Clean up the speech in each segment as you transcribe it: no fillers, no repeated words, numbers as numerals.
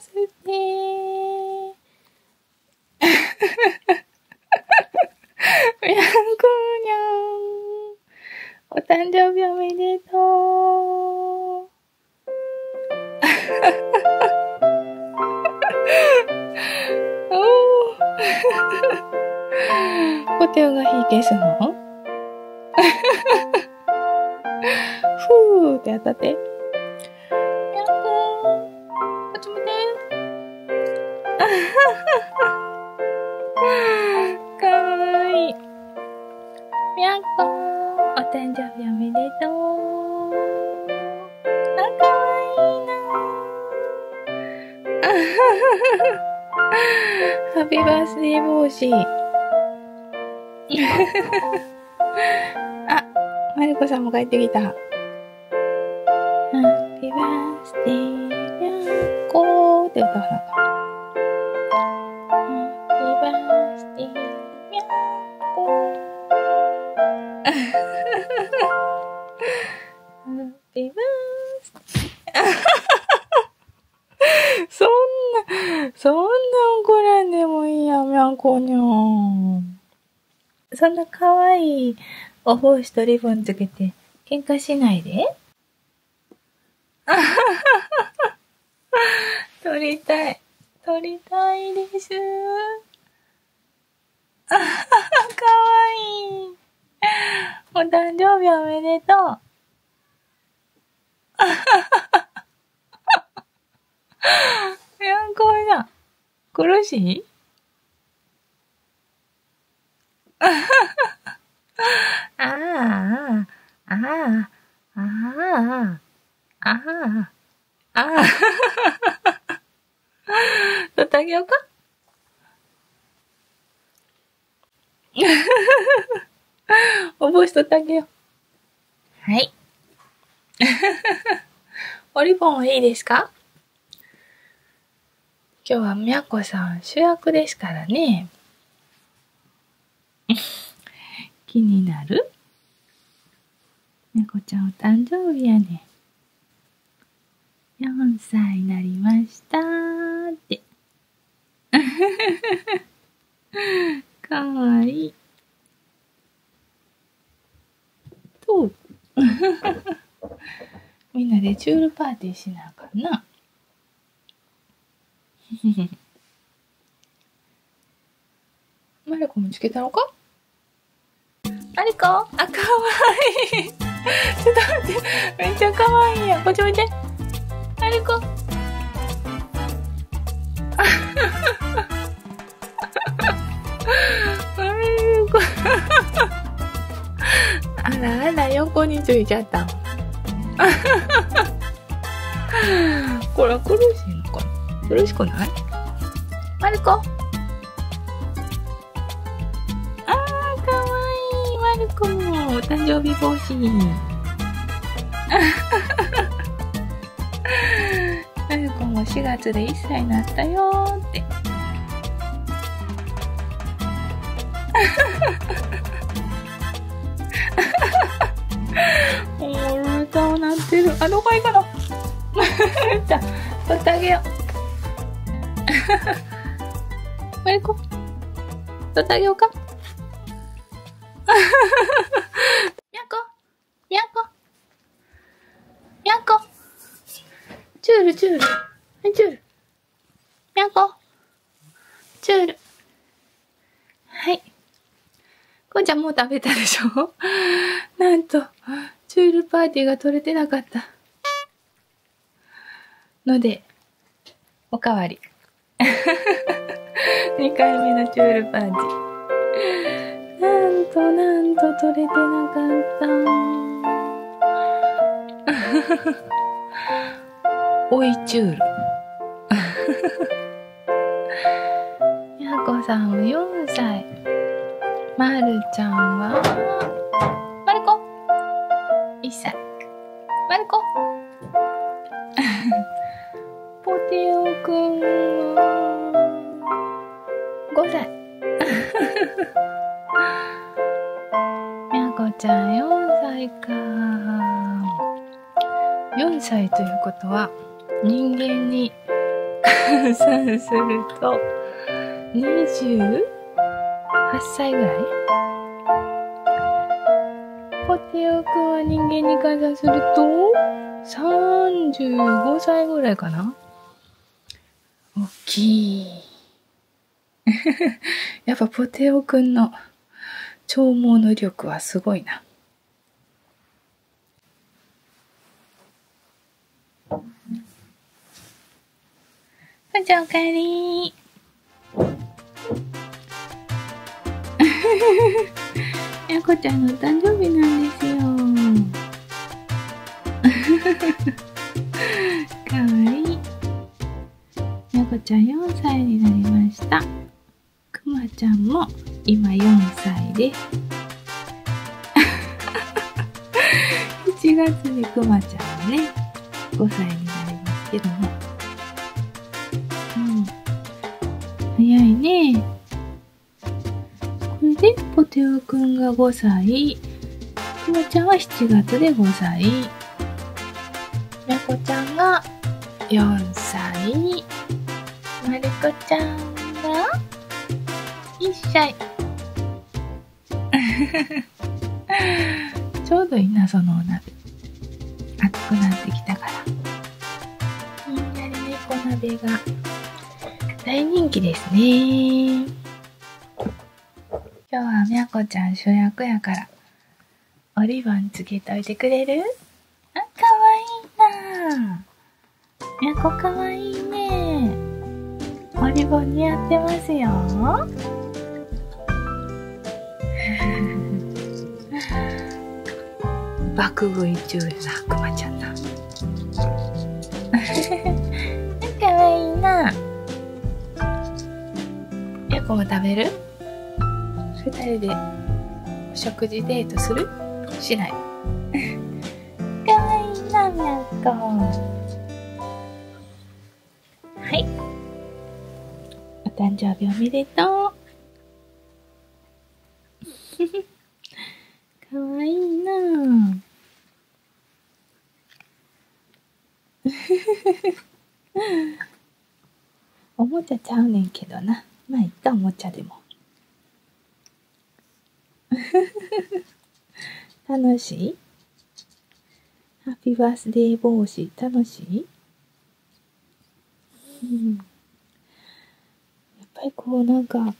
ますね。みやんこにゃん、お誕生日おめでとう。お手をがひいけすのふーって当たって。かわいい。みゃんこ、お誕生日おめでとう。あ、かわいいな。ハッピーバースデー帽子。あ、まるこさんも帰ってきた。ハッピーバースデー、みゃんこーって歌わなかった。そんな怒らんでもいいや、みゃんこにゃん。そんなかわいいお帽子とリボンつけて、喧嘩しないで。あははは。撮りたいです。あはは、かわいい。お誕生日おめでとう。あははは。みゃんこにゃん、苦しい？ああ。取ってあげようか？お帽子取ってあげよう。はい。おリボンはいいですか？今日はみやこさん主役ですからね。気になる？みやこちゃんお誕生日やね。4歳になりましたーって。かわいい。とみんなでチュールパーティーしなあかんな。マリコもつけたのか？マリコ？あ、かわいい。ちょっと待って、めっちゃかわいいやん。こっちおいで。マリコ。マリコ。あらあら、横についちゃった。これは苦しいのかな？よろしくない？まる子。あー、かわいい。まる子もお誕生日帽子。まる子も4月で1歳になったよーって。おー、歌を鳴ってる。あ、どこ行くの？じゃあ、取ってあげよう。マリコ、取ってあげようか。やんこチュールやんこチュール。はい、こうちゃんもう食べたでしょ。なんとチュールパーティーが取れてなかったのでおかわり。2回目のチュールパーティー。なんと取れてなかった。おいチュール。みやこさんは4歳。まるちゃんはまるこ1歳。まるこ。ポテオくんは5歳。みやこちゃん4歳か。4歳ということは人間に換算すると、28歳ぐらい？ポテオくんは人間に換算すると、35歳ぐらいかな？大きい。やっぱポテオくんの長毛の力はすごいな。おじゃおかえりー。やこちゃんの誕生日なんですよ。かわいい。やこちゃん4歳になりました。くまちゃんも今4歳です。7月にくまちゃんはね、5歳になりますけども。早いね。これでポテオくんが5歳、くまちゃんは7月で5歳、やこちゃんが4歳、まるこちゃんが1歳。ちょうどいいな、そのお鍋。暑くなってきたから。みんなで猫鍋が。大人気ですね。今日はみゃこちゃん主役やから、おリボンつけといてくれる？あ、かわいいな。みゃこかわいいね。おリボン似合ってますよ。爆食い中やな、くまちゃんな。かわいいな。ここも食べる？二人でお食事デートする？しない？かわいいな、みゃこ。はい。お誕生日おめでとう。かわいいな。おもちゃちゃうねんけどな。まあいったおもちゃでも楽しい？ハッピーバースデー帽子楽しい？やっぱりこうなんか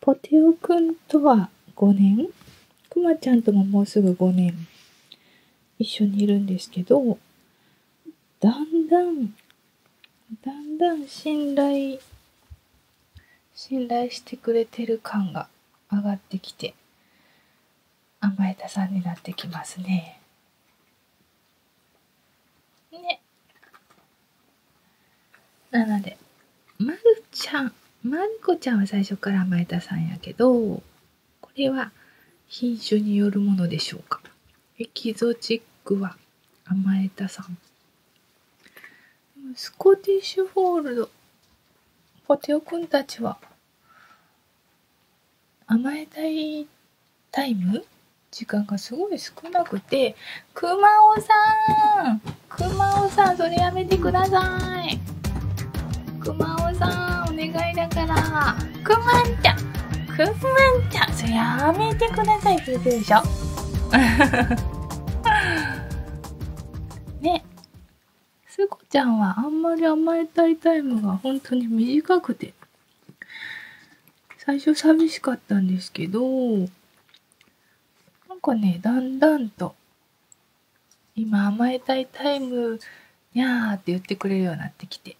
ポテオくんとは5年、くまちゃんとももうすぐ5年一緒にいるんですけど、だんだん信頼してくれてる感が上がってきて、甘えたさんになってきますね。ね。なので、まるこちゃんは最初から甘えたさんやけど、これは品種によるものでしょうか。エキゾチックは甘えたさん。スコティッシュフォールド。ポテオくんたちは甘えたいタイム時間がすごい少なくて、くまおさん、それやめてください。くまおさん、お願いだから。くまんちゃん、それやめてくださいって言ってるでしょ。ね。すこちゃんはあんまり甘えたいタイムが本当に短くて、最初寂しかったんですけど、なんかね、だんだんと今甘えたいタイムにゃーって言ってくれるようになってきて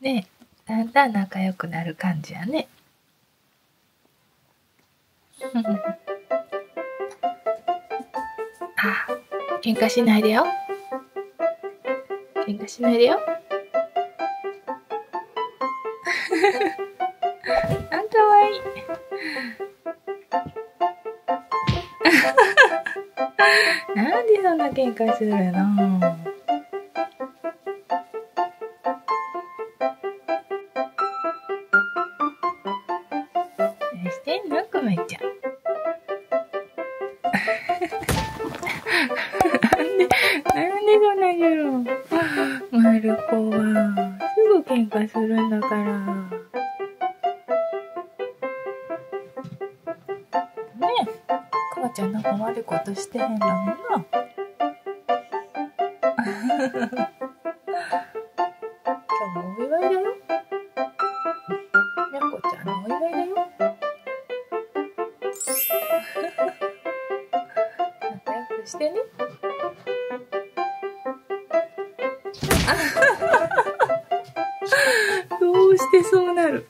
ね、だんだん仲良くなる感じやね。ああ、喧嘩しないでよ。喧嘩しないでよ。あん、かわいい。なんでそんな喧嘩するの？してんの、くまちゃん。なんでそんなにやろう。旅行はすぐ喧嘩するんだから。ねえ、かわちゃんなんか悪いことしてへんのにな。今日もお祝いだよ。みゃこちゃんのお祝いだよ。仲良くしてね。どうしてそうなる。